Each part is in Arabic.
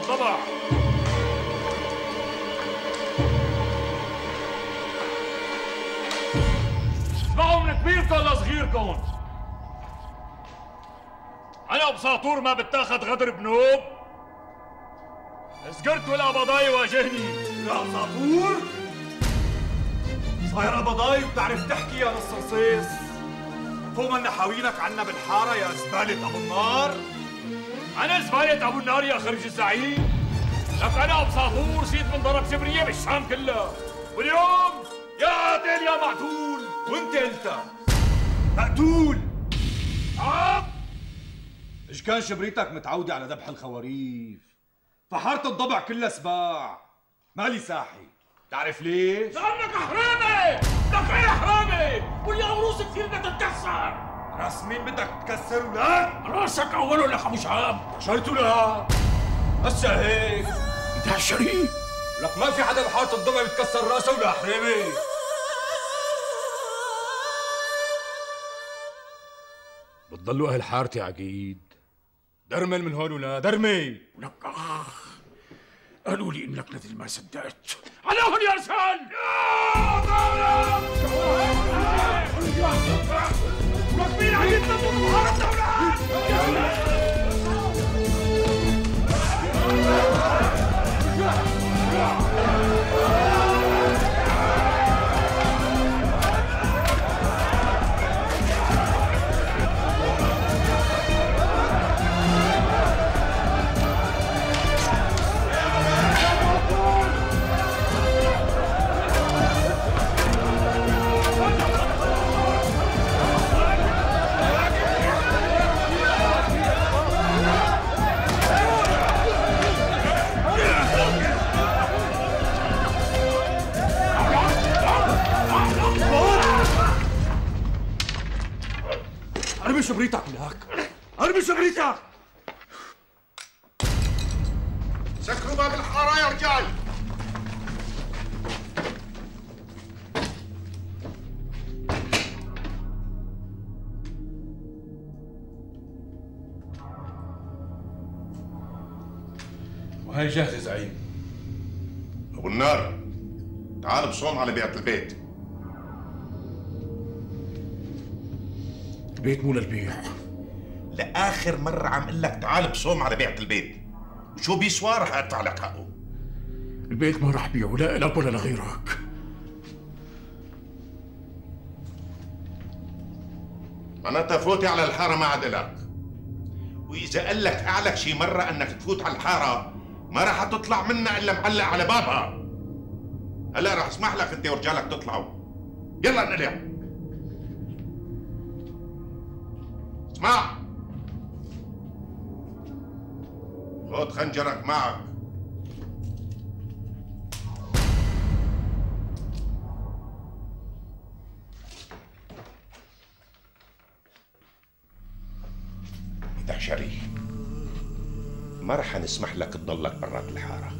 المفضلة. اسمعوا من كبيركم لصغيركم، أنا أبو ساطور ما بتاخد غدر بنوب. سقرت والقبضاي واجهني. يا أبو ساطور صاير قبضاي وبتعرف تحكي يا نص رصيص، فوق ما نحاوينك عنا بالحارة يا زبالة أبو النار. أنا زبالة أبو النار يا خرج الزعيم، لك أنا أبو ساطور صيد من ضرب سبرية بالشام كلها، واليوم يا قاتل يا معتول، وأنت أنت مقتول. إيش كان شبريتك متعودة على ذبح الخواريف، فحارة الضبع كلها سباع، مالي ساحي. تعرف ليش؟ لأنك حرامي، لك إيه حرامي، واليوم روسك كثير بدها تتكسر. راس مين بدك تكسر ولك؟ راسك أوله لك أبو شهاب. شريته لها؟ هسا هيك؟ بدها شري؟ لك ما في حدا بحارة الضبع بتكسر راسه ولا حرامي. بتضلوا أهل حارتي عقيد، درمل من هون ولا درمي. ولك آخ، قالوا لي إنك مثل ما صدقت. عليهم يا رجال. مين عيدنا بمحارة الدولة؟ أرمي شبريتك لك، أرمي شبريتك. سكروا باب الحارة يا رجال. وهي جاهزة زعيم. أبو النار تعال بصوم على بيعة البيت. البيت مو للبيع. لآخر مرة عم قل لك تعال بصوم على بيعة البيت، وشو بيسوى رح أدفع لك حقه. البيت ما رح بيعه لا إلك ولا لغيرك. معناتها فوتي على الحارة ما عاد إلك، وإذا قال لك أعلك شي مرة أنك تفوت على الحارة ما رح تطلع منا إلا معلق على بابها. هلا رح اسمح لك أنت ورجالك تطلعوا، يلا انقلع. اسمع، خذ خنجرك معك. بدك شري، ما رح نسمح لك تضلك برات الحارة.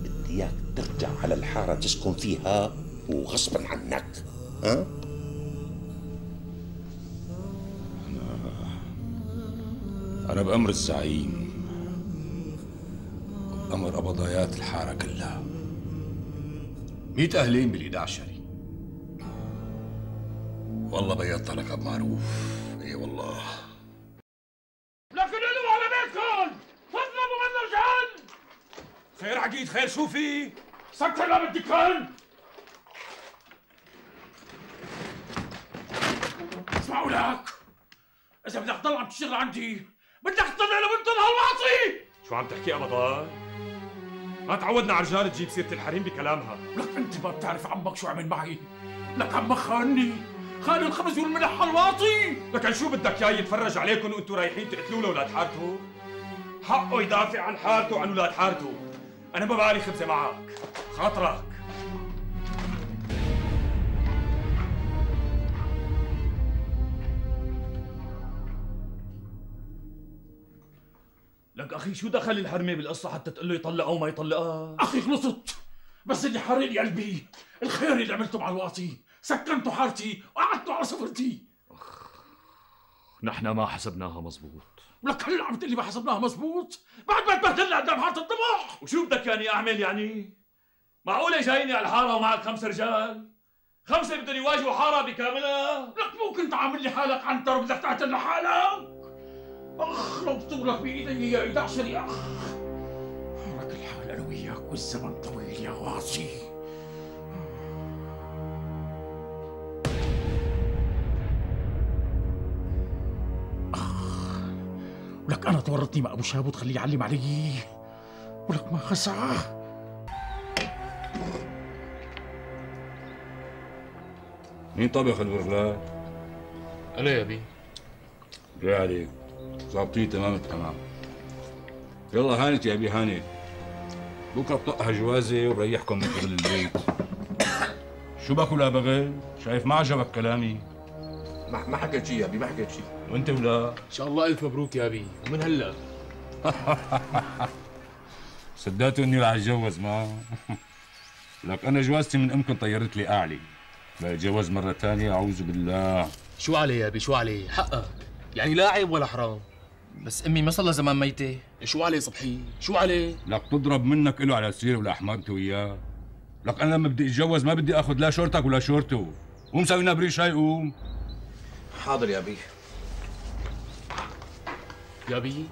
بدي اياك ترجع على الحارة تسكن فيها وغصبا عنك. ها؟ أنا بأمر الزعيم، بأمر قبضايات الحارة كلها. 100 أهلين بالإيد عشري. والله بيضت لك أب معروف، إي والله. لكن قلوا على بيتكم، تطلبوا منا رجال. خير عقيد خير، شو في؟ سكر باب الدكان. اسمعوا لك، إذا بدك تضل عم تشتغل عندي بدك تطلع له بنت الهواصي. شو عم تحكي أبطال؟ ما تعودنا على رجال تجيب سيرة الحريم بكلامها. لك أنت ما بتعرف عمك شو عمل معي، لك عمك خانني، خان الخبز والملح الواطي. لك شو بدك إياه يتفرج عليكم وأنتم رايحين تقتلوا لأولاد حارته؟ حقه يدافع عن حارته وعن أولاد حارته. أنا ما بعرف خبزة معك، خاطرك. لك أخي شو دخل الحرمة بالقصة حتى تقول له يطلقها وما يطلقها؟ أخي خلصت، بس اللي حرق لي قلبي الخير اللي عملته مع الواطي، سكنتوا حارتي وقعدتوا على صفرتي. نحن ما حسبناها مظبوط. ولك هلا عم تقول لي ما حسبناها مزبوط بعد ما تبهدلنا قدام حاره الضبح. وشو بدك يعني اعمل؟ يعني معقوله جايني على الحاره ومعك 5 رجال؟ 5 بدهم يواجهوا حاره بكاملها؟ لك مو كنت عامل لي حالك عنتر وبدك تعتل لحالك؟ اخ لو بتغلق بايدي يا 11 يا اخ. على كل حال انا وياك والزمن طويل يا واصي. ولك أنا تورطني مع أبو شاب وتخليه يعلم علي، ولك ما خسعه. مين طبخ البرغلات؟ أنا يا بي. بالله عليك، ظابطين تمام التمام. يلا هانت يا بي هانت. بكره بطقها جوازي وبريحكم من شغل البيت. شو باكلها بغل؟ شايف ما عجبك كلامي. ما حكيت شيء يا بي، ما حكيت شيء. وانت ولا؟ ان شاء الله الف مبروك يا بي، ومن هلا. صدقتوا اني رح اتجوز ما؟ لك انا جوازتي من امكم طيرت لي اعلي. بتجوز مره ثانيه اعوذ بالله. شو علي يا بي، شو علي؟ حقك، يعني لا عيب ولا حرام. بس امي ما صار لها زمان ميته. شو علي صبحي؟ شو علي؟ لك تضرب منك له على سير ولا حمار انت وياه. لك انا لما بدي اتجوز ما بدي اخذ لا شورتك ولا شورته. قوم سوي لنا بريش هاي قوم. حاضر يا بي. يا بي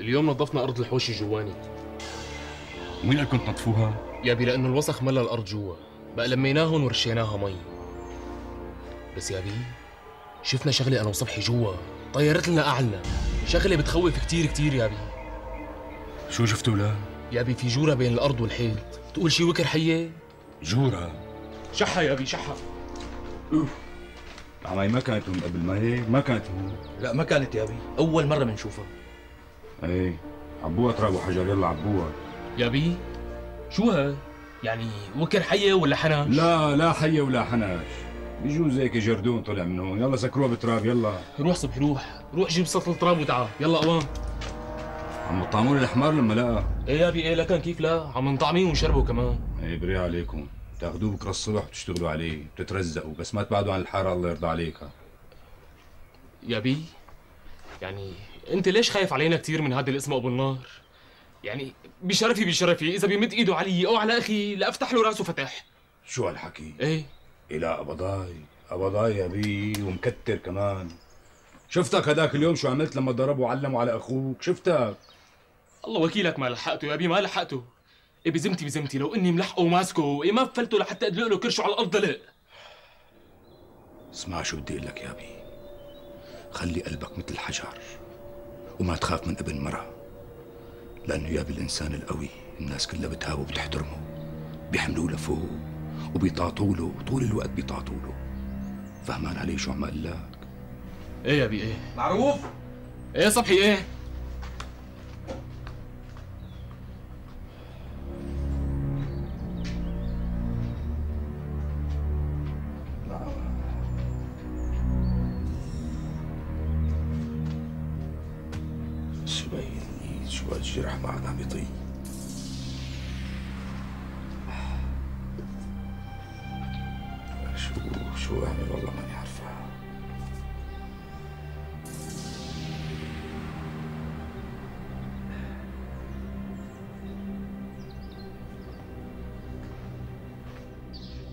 اليوم نظفنا ارض الحوشي جوانك. وين قلكم تنظفوها؟ يا بي لانه الوسخ ملى الارض جوا، بقى لميناهم ورشيناها مي. بس يا بي شفنا شغله انا وصبحي جوا، طيرت لنا اعلنا، شغله بتخوف كثير كثير يا بي. شو شفتوا لا؟ يا بي في جوره بين الارض والحيط، تقول شي وكر حيه؟ جوره؟ شحها يا بي شحها. عمي ما كانت هون قبل ما هيك؟ ما كانت هون. لا ما كانت يا بي، أول مرة بنشوفها. إيه، عبوها تراب وحجر يلا عبوها. يا بي، شو ها؟ يعني وكر حية ولا حناش؟ لا حية ولا حناش، بجوز هيك جردون طلع من هون، يلا سكروها بتراب يلا. روح صبحي روح جيب سطل تراب وتعال، يلا قوام. عم الطعمون الحمار لما لقى. إيه يا بي إيه لكان كيف لا، عم نطعميه ونشربه كمان. إيه بري عليكم. تاخذوه بكره الصبح وتشتغلوا عليه، بتترزقوا، بس ما تبعدوا عن الحاره الله يرضى عليك. يا بي يعني انت ليش خايف علينا كثير من هذا اللي اسمه ابو النار؟ يعني بشرفي اذا بيمد ايده علي او على اخي لافتح له راسه فتح. شو هالحكي؟ ايه لا ابضاي يا بي ومكتر كمان. شفتك هداك اليوم شو عملت لما ضربوا وعلموا على اخوك، شفتك. الله وكيلك ما لحقته يا بي ما لحقته. إيه بزمتي لو اني ملحقه وماسكه إيه ما بفلته لحتى ادلق له كرشه على الارض دلق. اسمع شو بدي اقول لك يا بي، خلي قلبك مثل الحجر وما تخاف من ابن مرة، لانه يا بي الانسان القوي الناس كلها بتهاوه وبتحترمه، بيحملوه لفوق وبيطاطوا له طول الوقت بيطاطوا له. فهمان علي شو عم اقول لك؟ ايه يا بي ايه معروف. ايه صبحي ايه الجرح ما عاد عم يطيب. شو اعمل والله ماني عارفه.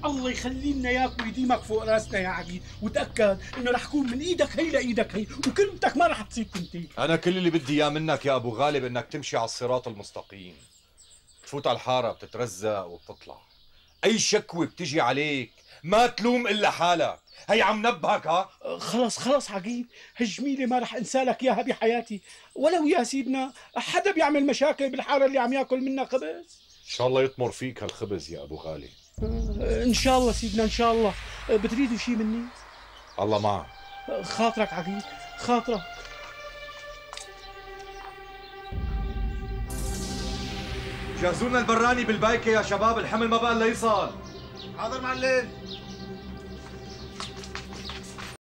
الله يخلي لنا اياك ويديمك فوق راسنا يا عقيل، وتاكد انه رح تكون من ايدك هي لايدك هي، وكلمتك ما رح تصيب تنتين. انا كل اللي بدي اياه منك يا ابو غالب انك تمشي على الصراط المستقيم. تفوت على الحاره بتترزق وبتطلع. اي شكوى بتجي عليك ما تلوم الا حالك، هي عم نبهك ها؟ خلص عقيل، هالجميله ما رح انسى لك اياها بحياتي، ولو يا سيدنا حدا بيعمل مشاكل بالحاره اللي عم ياكل منها خبز. ان شاء الله يطمر فيك هالخبز يا ابو غالب. ان شاء الله سيدنا ان شاء الله. بتريدوا شيء مني؟ الله معك. خاطرك عقيل خاطرك. جهزوا لنا البراني بالبايكه يا شباب، الحمل ما بقى الا يصل. حاضر معلم.